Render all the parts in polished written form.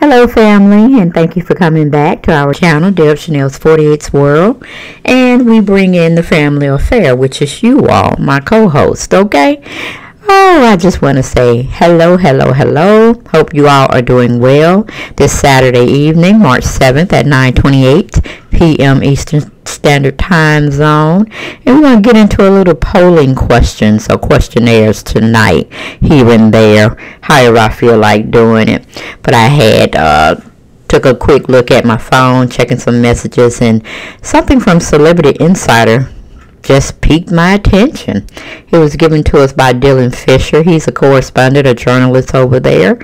Hello family, and thank you for coming back to our channel, Deb Chanel's 48's World. And we bring in the family affair, which is you all, my co-host, okay? Oh, I just want to say hello, hello, hello. Hope you all are doing well this Saturday evening, March 7th at 9:28 p.m. Eastern Standard Time Zone. And we're going to get into a little polling questions or questionnaires tonight, here and there, however I feel like doing it. But I had took a quick look at my phone, checking some messages, and something from Celebrity Insider just piqued my attention. It was given to us by Dylan Fisher. He's a correspondent, a journalist over there,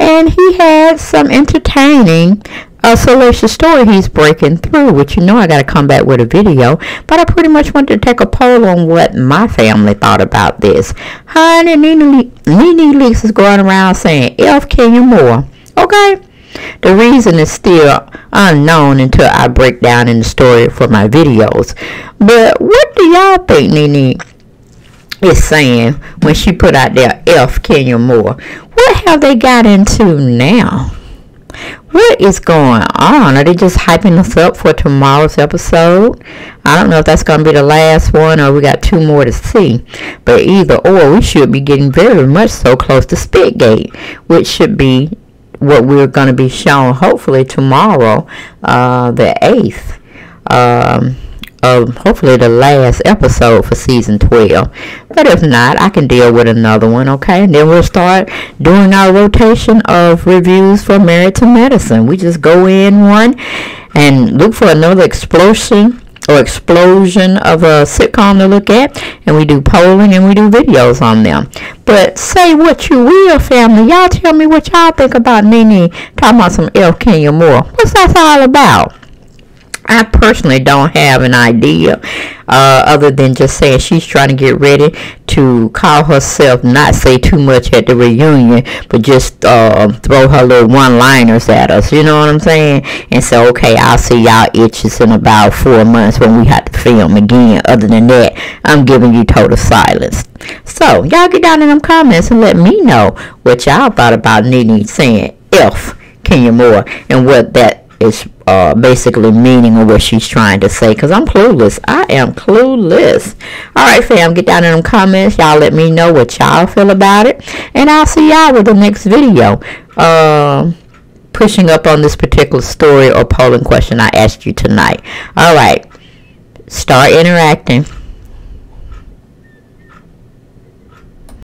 and he had some entertaining salacious story he's breaking through, which you know I got to come back with a video, but I pretty much wanted to take a poll on what my family thought about this. Honey, Nene Leakes is going around saying F Kenya Moore, okay? The reason is still unknown until I break down in the story for my videos. But what do y'all think Nene is saying when she put out there F Kenya Moore? What have they got into now? What is going on? Are they just hyping us up for tomorrow's episode? I don't know if that's going to be the last one or we got two more to see. But either or, we should be getting very much so close to Spitgate, which should be what we're going to be shown hopefully tomorrow, the 8th, of hopefully the last episode for season 12. But if not, I can deal with another one, okay? And then we'll start doing our rotation of reviews for Married to Medicine. We just go in one and look for another explosion of a sitcom to look at, and we do polling and we do videos on them. But say what you will, family. Y'all tell me what y'all think about Nene talking about some F Kenya Moore. What's that all about? I personally don't have an idea, other than just saying she's trying to get ready to call herself, not say too much at the reunion, but just throw her little one-liners at us, you know what I'm saying? And so, okay, I'll see y'all itches in about 4 months when we have to film again. Other than that, I'm giving you total silence. So, y'all get down in them comments and let me know what y'all thought about Nene saying F Kenya Moore and what that is basically meaning of what she's trying to say, because I'm clueless. I am clueless. Alright fam, get down in them comments. Y'all let me know what y'all feel about it, and I'll see y'all with the next video, pushing up on this particular story or polling question I asked you tonight. Alright, start interacting.